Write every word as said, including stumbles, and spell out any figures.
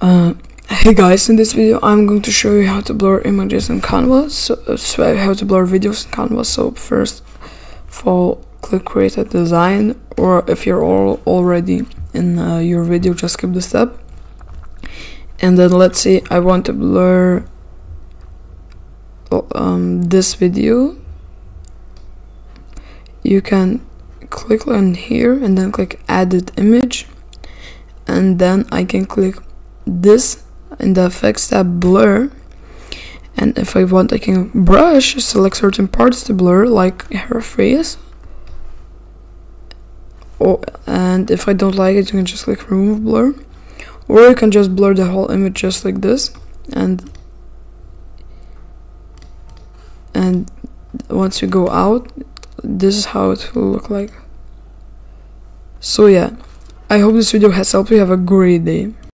Uh, hey guys, in this video I'm going to show you how to blur images in Canva, so, so how to blur videos in Canva. So first of all, click create a design, or if you're all already in uh, your video, just skip the step. And then let's see, I want to blur um, this video. You can click on here and then click edit image, and then I can click this in the effects tab, blur, and if I want I can brush, select certain parts to blur, like her face. Oh, and if I don't like it, you can just click remove blur, or you can just blur the whole image just like this. And and once you go out, this is how it will look like. So yeah, I hope this video has helped you. Have a great day.